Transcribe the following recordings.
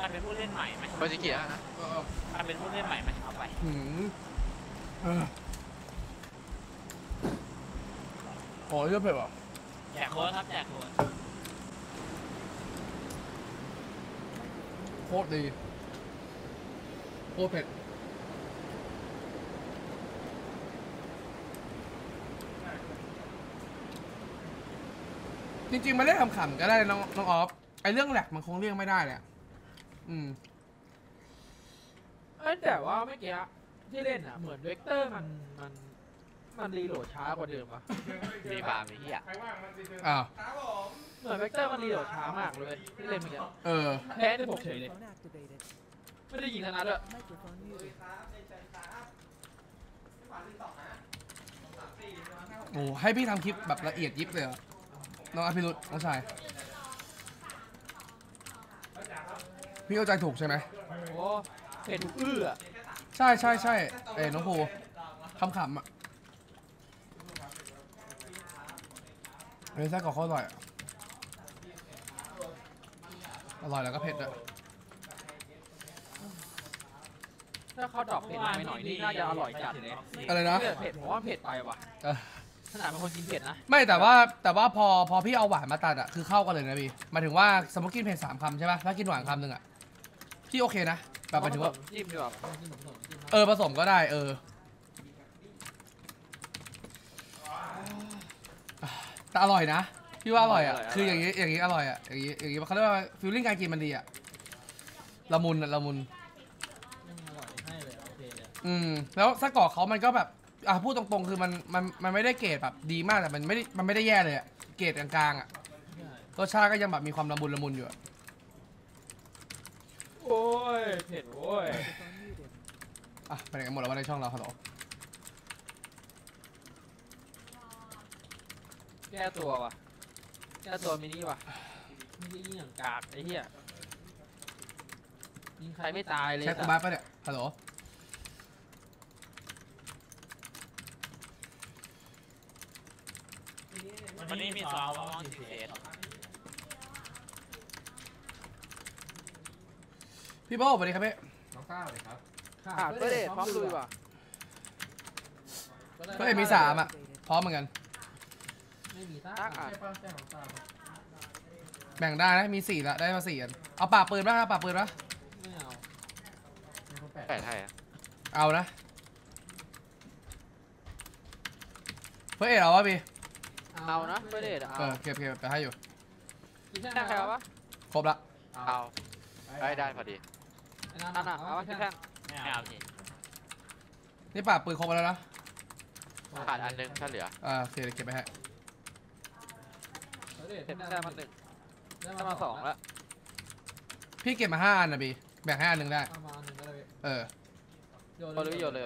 การเป็นผู้เล่นใหม่ไหมโปรจิเกียนะการเป็นผู้เล่นใหม่ไหมเอาไปขอเยอะไปป่ะแจกโค้ดครับแจกโค้ดโคตรดีโคตรเผ็ดจริงๆมาเล่นขำๆก็ได้น้องออฟไอเรื่องแหลกมันคงเลี่ยงไม่ได้แหละแต่ว่าเมื่อกี้ที่เล่นอ่ะเหมือนเวกเตอร์มันรีโหลดช้ากว่าเดิมว่ะรีบาร์ไม่เหี้ยเหมือนเวกเตอร์มันรีโหลดช้ามากเลยที่เล่นเมื่อกี้แพ้ได้หกเฉยเลยไม่ได้ยิงธนัดเลยโอ้ให้พี่ทำคลิปแบบละเอียดยิบเลยน้องอภิรุตน้องชายพี่เข้าใจถูกใช่ไหมโอ้เห็นอื้อใช่ใช่ใช่เอ๋น้องภูขำๆอ่ะเฮ้ยไส้กรอกเขาอร่อยอร่อยแล้วก็เผ็ดด้วยถ้าเขาดอกเผ็ดไปหน่อยนี่น่าจะอร่อยจัดเลยอะไรนะเผ็ดผมว่าเผ็ดไปว่ะขนาดเป็นคนกินเผ็ดนะไม่แต่ว่าพอพี่เอาหวานมาตัดอ่ะคือเข้ากันเลยนะพี่มาถึงว่าสมมติกินเผ็ด3 คำใช่ไหมถ้ากินหวานคำหนึ่งอ่ะพี่โอเคนะแบบมาถึงว่าจิ้มดีกว่าผสมก็ได้แต่อร่อยนะพี่ว่าอร่อยอ่ะคืออย่างนี้อร่อยอ่ะอย่างนี้เขาเรียกว่าฟิลลิ่งการกินมันดีอ่ะละมุนแล้วไส้กรอกเขามันก็แบบพูดตรงๆคือมันไม่ได้เกรดแบบดีมากแต่มันไม่ได้แย่เลยอะเกรดกลางๆอะรสชาติก็ยังแบบมีความละมุนอยู่โอ้ยเผ็ดโอ้ยไปไหนกันหมดแล้วว่าในช่องเราฮัลโหลแก้ตัววะแก้ตัวมินิวะมินิยิ่งกากไอ้เหี้ยยิงใครไม่ตายเลยใช้กูบ้าปะเนี่ยฮัลโหลวันนี้มีสาวมองสิบเอ็ดพี่โบ้สวัสดีครับพี่น้องข้าวเลยครับขาดเพื่อเดชพร้อมลุยว่ะก็เลยมี3อ่ะพร้อมเหมือนกันไม่มีตาแบ่งได้นะมี4ละได้มา4อันเอาปากปืนป่ะปากปืนป่ะไม่เอาแปดไทยอ่ะเอานะเพื่อเดชเอาวะพี่เอานะเพื่อเดชเอาเก็บไปให้อยู่ที่นั่งใครวะครบละเอาได้พอดีนั่นน่ะเอาที่นั่งเอาสินี่ป่าปืนครบแล้วนะขาดอันนึงถ้าเหลือเก็บไปให้ได้มา1ได้มา2แล้วพี่เก็บมา5 อันนะบีแบ่งให้อันนึงได้โยนเลย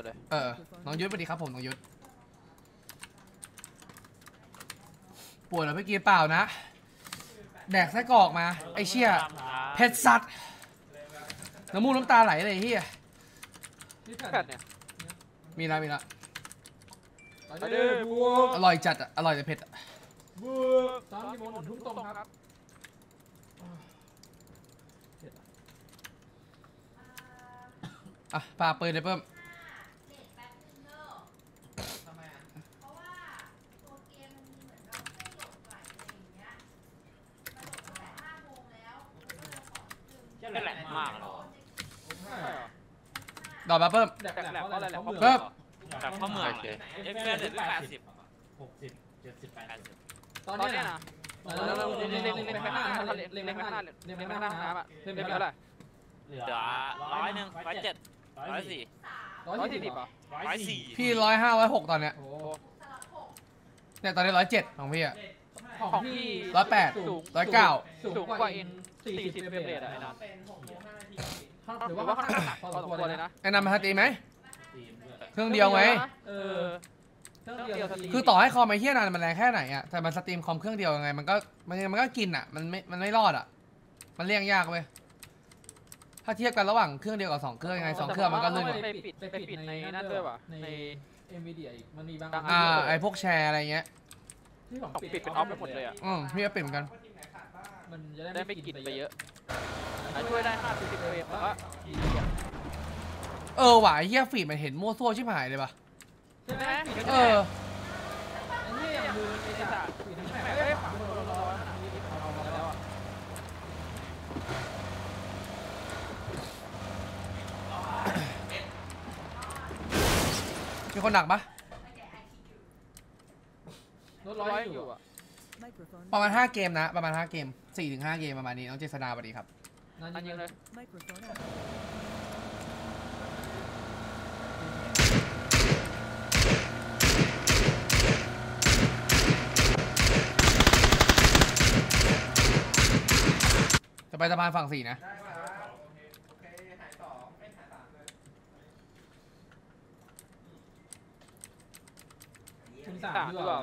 น้องยุทธสวัสดีครับผมน้องยุทธปวดแล้วไม่กินเปล่านะแดกไส้กรอกมาไอเชี่ยเผ็ดสัตว์น้ำมูกน้ำตาไหลเลยเฮียมีละอร่อยจัดอร่อยแต่เผ็ดตอนที่บอลหนุนทุ่งตรงครับปลาเปิดเลยเพิ่มแหลกมากหรอดอกมาเพิ่มเข้าเมืองเลยเอ็กซ์เรย์80 60 70 80ตอนนี้นะเล็งไปข้างหน้าเพิ่มไปเท่าไหร่เหลือ101 107 104 140ป่ะ104พี่105 106ตอนเนี้ยตอนนี้107ของพี่อะของพี่108109สูงกว่าเอง40เปอร์เซ็นต์ไอ้น้ำหรือว่าเขาหนักพอสมควรเลยนะไอ้น้ำมันตีไหมเครื่องเดียวไหมคือต่อให้คอมไอ้เหี้ยนานมันแรงแค่ไหนอ่ะแต่มันสตรีมคอมเครื่องเดียวยังไงมันก็กินอ่ะมันไม่รอดอ่ะมันเลี่ยงยากเว้ยถ้าเทียบกันระหว่างเครื่องเดียวกับ2 เครื่องยังไง2 เครื่องมันก็ลื่นกว่าไปปิดในนั่นด้วยว่ะในNVIDIAอีกมันมีบางไอ้พวกแชร์อะไรเงี้ยที่ผมปิดเป็นออฟไปหมดเลยอ่ะพี่ก็ปิดเหมือนกันมันจะได้ไม่กินไปเยอะ ช่วยได้50เวฟแต่ว่าเออว่ะเฮียฟีดมันเห็นมั่วซั่วชิบหายเลยป่ะใช่ไหมเออมีคนหนักปะร้อยอยู่อะประมาณ5เกมนะประมาณ5เกม 4-5 เกมประมาณนี้น้องเจษฎาสวัสดีครับนั่นยิงเลยจะไปสะพานฝั่ง4นะ3ดีกว่า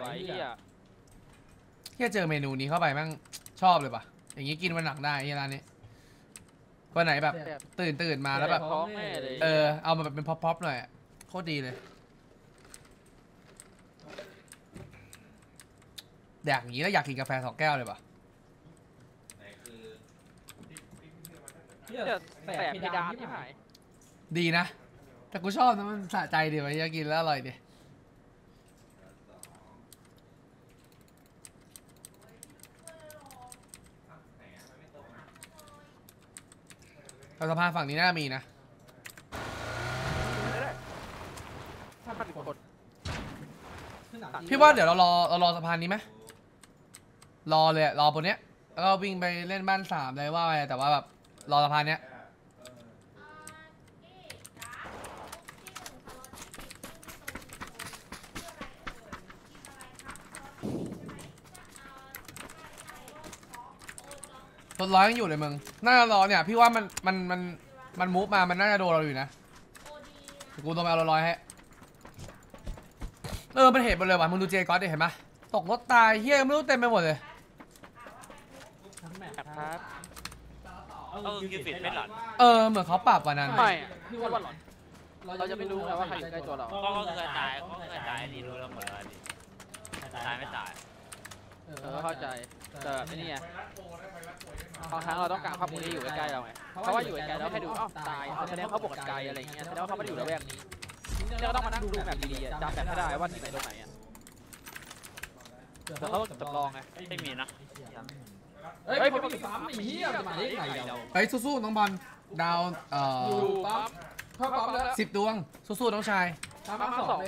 ไอ้เจอเมนูนี้เข้าไปมั่งชอบเลยป่ะอย่างงี้กินวันหนักได้ที่ร้านนี้วันไหนแบบตื่นมาแล้วแบบเอามาแบบเป็นพ็อปๆหน่อยโคตรดีเลยแดกอย่างนี้แล้วอยากกินกาแฟ2แก้วเลยป่ะแสบพิดาที่หายดีนะแต่กูชอบนะมันสะใจดีว่ะอยากกินแล้วอร่อยดีเราสะพานฝั่งนี้น่ามีนะพี่ว่าเดี๋ยวเรารอสะพานนี้ไหมรอเลยรอบนเนี้ยแล้วก็วิ่งไปเล่นบ้าน3เลยว่าไปแต่ว่าแบบรอสะพานเนี้ยรถร้อยยังอยู่เลยมึงน่าจะรอเนี่ยพี่ว่ามันมูฟมามันน่าจะโดนเราอยู่นะกูต้องไปเอารถร้อยให้มันเห็นหมดเลยว่ะมึงดูเจก๊อตดิเห็นไหมตกรถตายเฮี้ยไม่รู้เต็มไปหมดเลยครับยูฟิตไม่หลอนเหมือนเขาปรับวันนั้นไม่พี่ว่าหลอนเราจะไม่รู้ว่าใครอยู่ใกล้ตัวเราก็เคยตายดีรู้แล้วหมดแล้วดิตายไม่ตายเข้าใจแต่ไม่นี่ไงบางครั้งเราต้องการภาพพวกนี้อยู่ใกล้เราไงเพราะว่าอยู่ไกลแล้วแค่ดูตายแสดงเขาบกไกลอะไรอย่างเงี้ยแสดงว่าเขาไม่ได้อยู่ระแวกนี้เนี่ยเราต้องมานั่งดูแบบดีๆจำแบบไม่ได้ว่าที่ไหนตรงไหนอ่ะแต่เขาจำลองไงไม่มีนะเฮ้ยผมมี3ไม่มีอะไรมาได้ไงเราเฮ้ยสู้ๆน้องบอลดาว10ดวงสู้ๆน้องชาย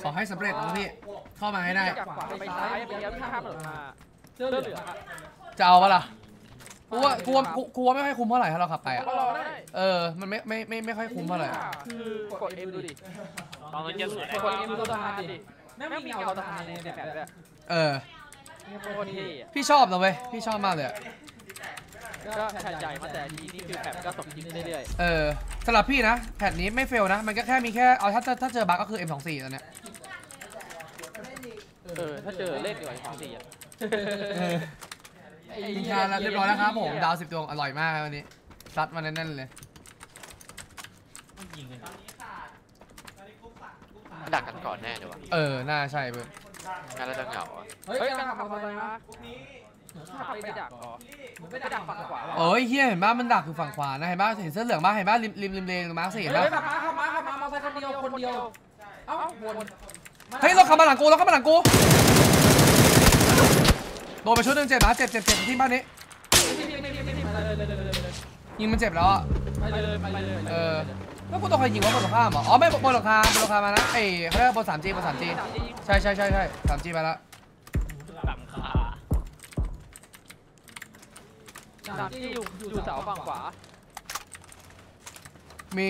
ขอให้สำเร็จนะพี่เข้ามาให้ได้ไปซ้ายไปยังข้ามหรือมาเสื้อเหลืองจะเอาปะล่ะกลัวไม่ค่อยคุ้มเท่าไหร่ถ้าเราขับไปอ่ะมันไม่ค่อยคุ้มเท่าไหร่คือกด M ดูดิตอนนั้นจะสวยกด M ตัวทานดิแม่งมีเอาทานในแบบนี้พี่ชอบนะเว้ยพี่ชอบมากเลยก็แผ่นใหญ่มาแต่ทีนี่คือแผ่นก็สมจริงเรื่อยๆสำหรับพี่นะแผ่นนี้ไม่เฟลนะมันก็แค่มีแค่เอาถ้าเจอบั๊กก็คือ M24 ตอนเนี้ยถ้าเจอเลขเดียวกับ M24 อ่ะกินชาแล้วเรียบร้อยแล้วครับผมดาว10 ดวงอร่อยมากวันนี้ซัดมาแน่นๆเลยดักกันก่อนแน่เลยวะน่าใช่เพื่อนน่าจะเหงาอ่ะเฮ้ยกำลังทำอะไรมาไปดักไปดักฝั่งขวาเฮียเห็นบ้ามันดักอยู่ฝั่งขวานะเห็นบ้าเห็นเสื้อเหลืองบ้าเห็นบ้าริมเลนมาร์ค 4เห็นบ้าขับมามาใส่คนเดียวเอ้าวนเฮ้ยเราขับมาหลังกูโดนไปชุดนึงเจ็บนะเจ็บที่บ้านนี้ยิงมันเจ็บแล้วอ่ะแล้วกูต้องใครยิงวะบนหลังคาเหรออ๋อไม่บนหลังคามานะเขาเรียกบน3Gใช่ 3G มาแล้ว 3G อยู่เสาฝั่งขวามี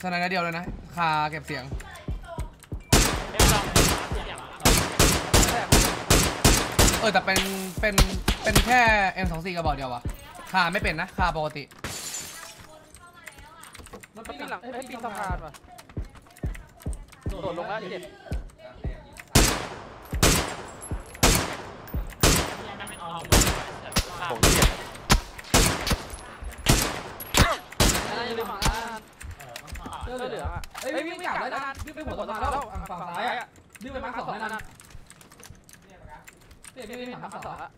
สไนเปอร์เดียวเลยนะคาเก็บเสียงแต่เป็นแค่ M24 กระบอกเดียววะคาไม่เป็นนะคาปกติมันปีนหลังปีนสะพานว่ะโดดลงแล้วเจ็บผมเจ็บอะไรอยู่ฝั่งด้านเสื้อเหลืองอ่ะวิ่งไม่กลับแล้วนะวิ่งไปหัวสะพานแล้วฝั่งซ้ายอ่ะวิ่งไปมาร์ค 2แล้วนะเดี๋ยวพี่ถามต่อละ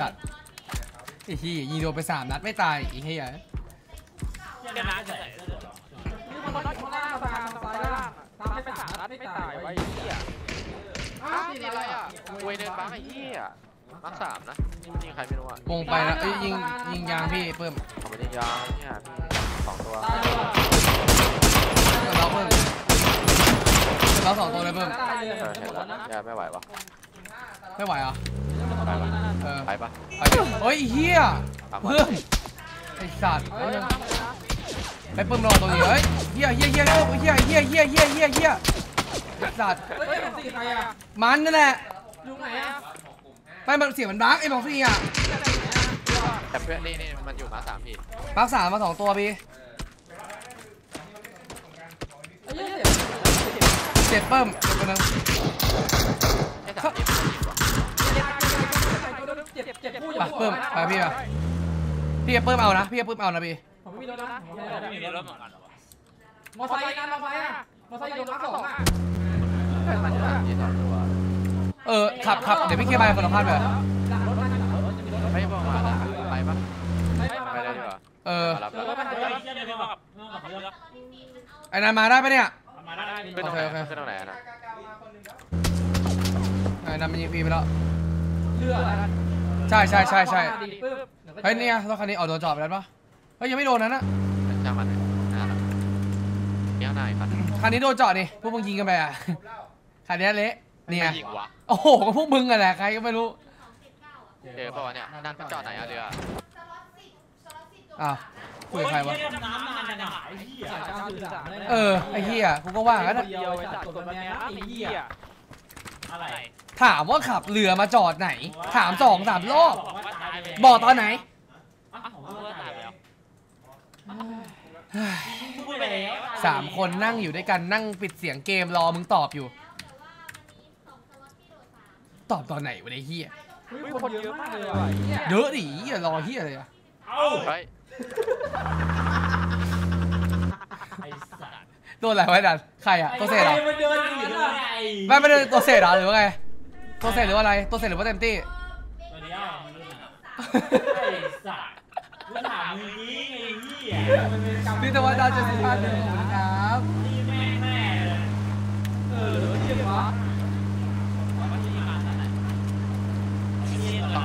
สัตว์ไอ้ที่ยิงโดนไป3 นัดไม่ตายไอ้ที่อะไรกันนะจะมีคนมาล็อกข้างล่างตามซ้ายล่างตามไป3 นัดไม่ตายไอ้ที่อ่ะนี่อะไรอ่ะรวยเดินบ้าไอ้ที่อ่ะมัก3นะยิงใครไม่รู้อ่ะวงไปแล้วยิงยางพี่เพิ่มเอาไปยิงยางเนี่ย2 ตัวเราเพิ่มเรา2 ตัวเลยเพิ่มแย่ไม่ไหววะไม่ไหวอ่ะไปปะโอ้ยเฮียเพิ่มไอสัตว์ไปเพิ่มรอตรงนี้เฮ้ยเฮียไอสัตว์มันนั่นแหละลุงไหนอ่ะไปมันเสียมันบล็อกไอ้บล็อกนี่อ่ะแต่เพื่อนนี่มันอยู่มา3 พี่มา3มา2 ตัวพี่เจ็บเพิ่มตัวนึงเพิ่มไปพี่มาพี่เพิ่มเอานะพี่ผมไม่มีรถนะมอไซค์นะมอไซค์โดนล็อก2ขับเดี๋ยวพี่เคลียร์ไปคนละพันเลยไม่บอกมาไปปะไปได้ดีกว่าไอ้นายมาได้ปะเนี่ยเป็นตรงไหนนะไอ้นายมันยิงพีไปแล้วใช่ใช่เฮ้ยเนี่ยรถคันนี้ออกโดนจอดไปแล้วปะเฮ้ยยังไม่โดนนั้นนะคันนี้โดนจอดนี่พวกมึงยิงกันไปอ่ะคันนี้เละเนี่ยโอ้โหก็พวกมึงกันแหละใครก็ไม่รู้เดี๋ยวก่อนเนี่ยนั่นจอดไหนอะเรืออ้าวคุยใครวะไอ้เหี้ยกูก็ว่ากันนะถามว่าขับเรือมาจอดไหนถาม2-3 รอบบอกตอนไหน3 คนนั่งอยู่ด้วยกันนั่งปิดเสียงเกมรอมึงตอบอยู่ตอบตอนไหนวะไอ้เหี้ยคนเยอะมากเลยเยอะดิรอเหี้ยเลยอะโดนอะไรไว้ดันใครอะตัวเศษอะไม่เดินตัวเศษหรือว่าไงตัวเศษหรือว่าอะไรตัวเศษหรือว่าเต็มที่พี่ตะวันดาวจะ15เดือนครับ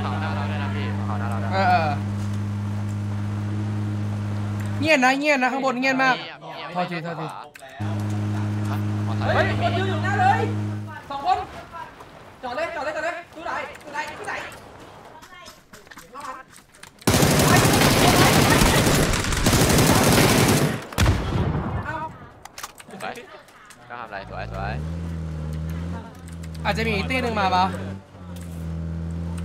ต้องข่าวหน้าเราได้นะพี่ข่าวหน้าเราได้เงียบนะข้างบนเงียบมากโทษทีเฮ้ยคนยืนอยู่หน้าเลย2 คนจอดเลยดูไหนก็ทำอะไรสวยอาจจะมีอีกตี้หนึ่งมาปะ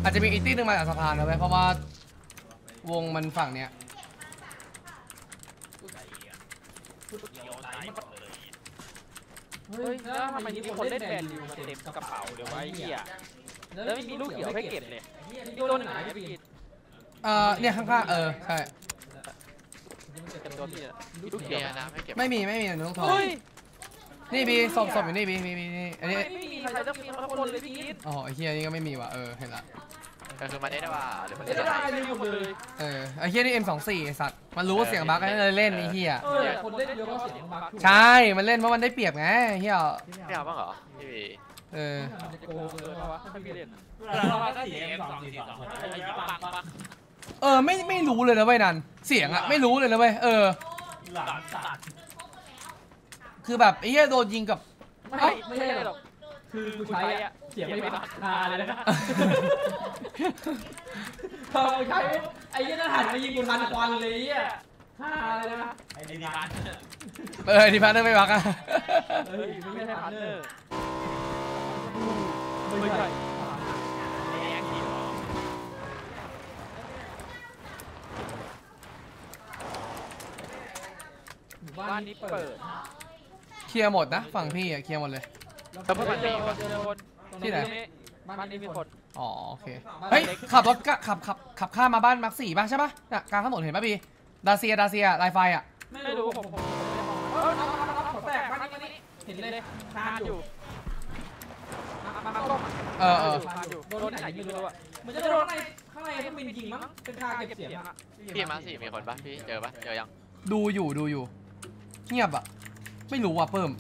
อาจจะมีอีกตี้หนึ่งมาจากสะพานนะเว้ยเพราะว่าวงมันฝั่งเนี้ยเฮ้ยแล้วทำไมมีคนเล่นแบนอยู่เต็มกระเป๋าเดี๋ยวไว้เหี้ยแล้วไม่มีลูกเขียวให้เก็บเลยโดนไหนเนี่ยข้างๆใช่ลูกเขียวนะให้เก็บไม่มีน้องทองนี่บีสอบอยู่นี่บีมีอันนี้ไม่มีใครจะมีคนเลยพี่กิ๊ดอ๋อไอ้เฮียนี่ก็ไม่มีว่ะเห็นละคือมันได้ป่ะหรือมันได้หมดเลยไอ้เฮียนี่ M24 ไอ้สัตว์มันรู้ว่าเสียงบั๊กนั่นเลยเล่นไอ้เฮียคนเล่นเยอะก็เสียงบั๊กใช่มันเล่นเพราะมันได้เปรียบไงเฮียไม่เอาบ้างเหรอพี่บีโกงเลยวะไม่มีเล่นเราเสียง M24 ไม่รู้เลยนะเว้ยนันเสียงอะไม่รู้เลยนะเว้ยคือแบบไอ้เหี้ยโดนยิงกับไม่ใช่หรอกคือกูใช้อะเสียงไม่บักคาเลยนะพอใช้ไอ้เหี้ยนั่นหันมายิงกูทันควันเลยอ่ะคาเลยนะไอ้ดีพาร์ทดีพาร์ทไม่บักอะไม่ใช่พาร์ทไม่ใช่บ้านนี้เปิดเคลียร์หมดนะฝั่งพี่อะเคลียร์หมดเลยแล้วบ้านนี้ที่ไหนบ้านนี้มีคนอ๋อโอเคเฮ้ยขับรถขับข้ามมาบ้านมัก4ป่ะใช่ป่ะเนี่ยกลางถนนเห็นป่ะพี่ดาเซียไลฟ์ไฟอะไม่รู้ผมแตกบ้านนี้เห็นเลยคานอยู่โดนไหนไม่รู้อะมันจะโดนไหน ข้างในก็เป็นยิงมั้งเป็นคาเก็บเสียงอะพี่มาสี่มีคนปะพี่เจอปะเจอยังดูอยู่เงียบอะไม่รู้ว่ะเพิ่ม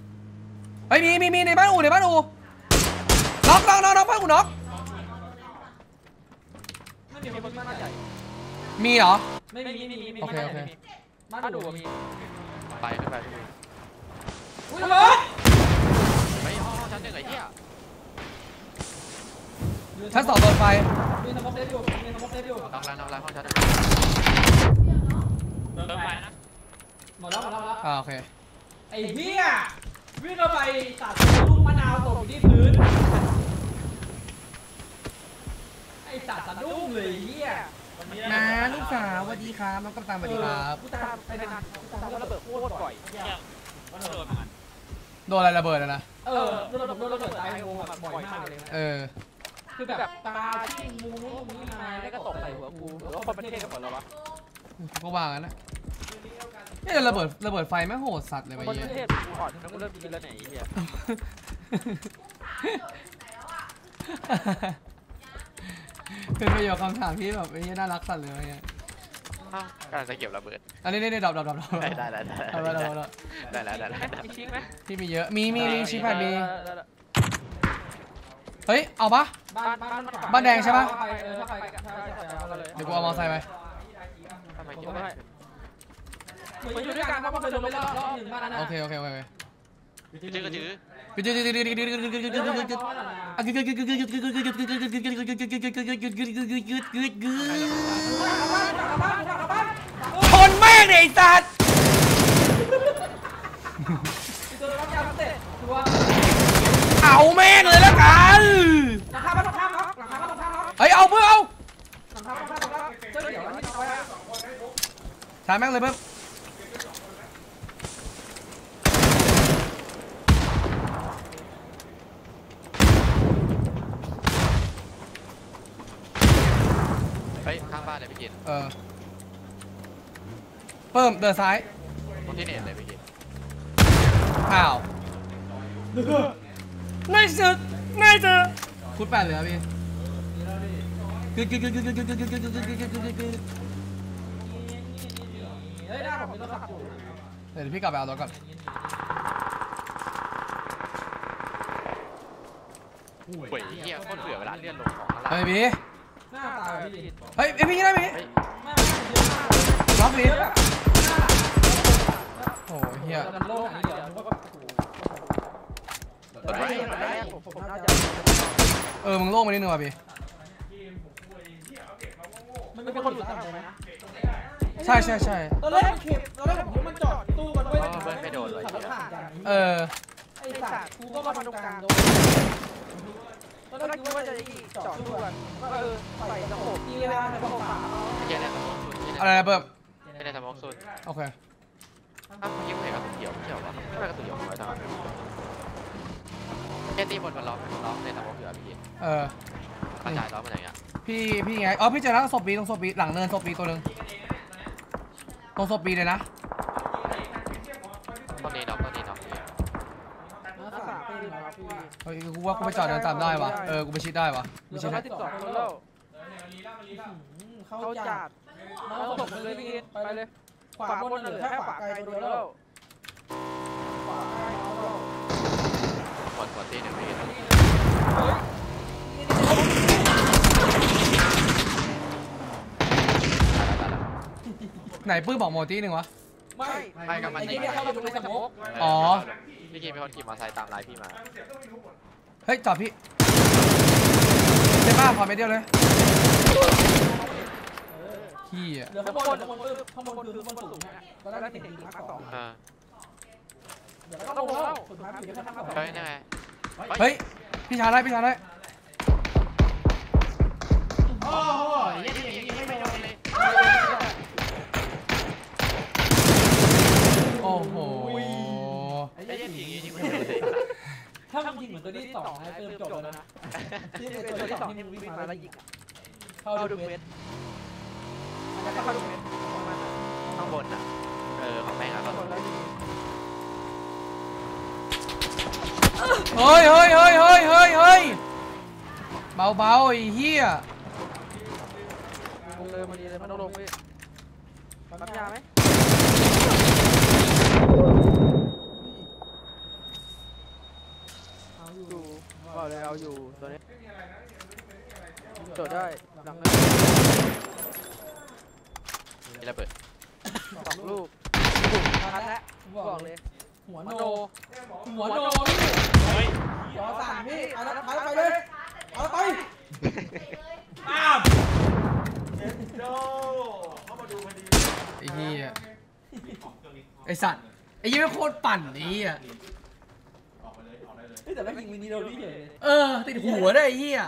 ไอ้มีในบ้านอูน็อกน้องบ้านอูน็อกมีเหรอไม่มีโอเคบ้านอูมีไปอุ้ยเลยไม่ห้องชั้นหนึ่งไอ้เหี้ยชั้นสองเปิดไฟมีน้ำมันเต็มอยู่น้ำมันเต็มอยู่ห้องชั้นเปิดไฟนะหมดแล้วโอเคไอ้เหี้ยวิ่งเข้าไปตัดลูกมะนาวตกที่พื้นไอ้ตัดสะดุ้งเลยเหี้ยนะลูกสาวสวัสดีครับน้องกัปตันสวัสดีครับกูตามไปนานกูตามระเบิดโคตรบ่อยโดนอะไรระเบิดอะนะโดนระเบิดตายงงแบบบ่อยมากเลยนะคือแบบตาชิงมุ้งนี้มาแล้วก็ตกใส่หัวกูหรือว่าคนประเทศกันหมดแล้ววะก็ว่ากันนะนี่ระเบิดไฟแม่งโหดสัตว์เลยไปเยอะประเทศกูอ่อนทั้งเริ่มกินแล้วไหนเฮียเป็นประโยคคำถามที่แบบไอ้นี่น่ารักสัตว์เลยเงี้ยกำลังจะเก็บระเบิดอันนี้ได้ดรอปได้มีชิ้นไหมที่มีเยอะมีชิ้นผ่านมีเฮ้ยเอาปะบ้านแดงใช่ปะเดี๋ยวกูเอามอเตอร์ไซค์ไปมาอยู่ด้วยกันมาประชุมไม่รอดโอเคชนแม่งเลยไอ้สัตว์เอาแม่งเลยแล้วกันเฮ้ยเอาเพื่อเอาถ่ายแม่งเลยเพื่อข้างบ้านเลยพี่กินเพิ่มเดินซ้ายตรงที่เน็ตเลยพี่กินอ้าวไม่เจอคุณแปดเลยครับพี่เดี๋ยวพี่กลับไปเอารถก่อนเฮ้ยเหี้ยคนเสือเวลาเลื่อนลงของอะไรพี่เฮ้ยพี่ได้ไหมล็อกลิ้นโอ้ยเฮียมึงโล่งมานิดนึงว่ะพี่มันเป็นคนอยู่ต่างไหมนะใช่ตอนแรกผมมันจอดตู้มันไว้ไม่โดนเลยไอ้สากูก็มาตรงกลางโดนตอนแรกคิดว่าจะจอดตู้กันใส่กระโปรงกีฬาในกระโปรงขาอะไรนะเบิร์บเป็นในสมองสุดโอเคเมื่อกี้ผมเห็นกระสุนเขียววะไม่ใช่กระสุนเขียวอะไรต่างๆแค่ตีบนมันล้อมในสมองสุดพี่กระจายล้อมอะไรอย่างเงี้ยพี่ไงพี่เจอแล้วศพบีตรงศพบีหลังเนินศพบีตัวนึงตรงศพบีเลยนะตอนนี้น้องกูว่ากูไปจอดเดินตามได้วะกูไปชิดได้วะไม่ใช่นะเขาจัดแล้วตกไปเลยพี่กินไปเลยขวาบนหรือแค่ขวาไกลโดนแล้วขวาไกลโดนแล้วกดตีหนึ่งพี่กินไหนปื้มบอกโมตี้หนึ่งวะไม่กับมันนี่เข้าไปดูในสมองอ๋อพี่กินเป็นคนขี่มอเตอร์ไซค์ตามไล่พี่มาเฮ้ยจอดพี่เจ๊บ้าพอไม่เดียวเลยพี่อ่ะข้างบนคือข้างบนสูงตอนแรกติดอยู่ข้างสองเดี๋ยวต้องลงแล้วสุดท้ายติดอยู่ข้างสองเฮ้ยพี่ชาได้โอ้ยยิงไม่โดนเลยโอ้โหถ้ามันยิงเหมือนตัวที่สองนะเติมจบแล้วนะที่เป็นตัวที่สองที่มึงวิ่งมาแล้วยิงเข้าดูเวทแล้วก็เข้าดูเวทข้างบนอ่ะของแม่งอ่ะเฮ้ยเบาไอ้เหี้ย ดีเลยมันต้องลงพี่ปั๊มยาไหมเอาอยู่ก็เลยเอาอยู่ตัวนี้เจอได้หลังนึงมีระเบิดสองลูกทันแล้วบอกเลยหัวโนพี่รอสั่งพี่เอาละไปเลยเอาละไปตามเจ็ดโดเข้ามาดูพอดีไอ้เหี้ยไอ้สัตว์ไอ้เหี้ยโคตรปั่นนี้อ่ะออกไปเลยออกได้เลยแต่แม่งยิงมินิโดนนี่เฉยติดหัวได้ไอ้เหี้ย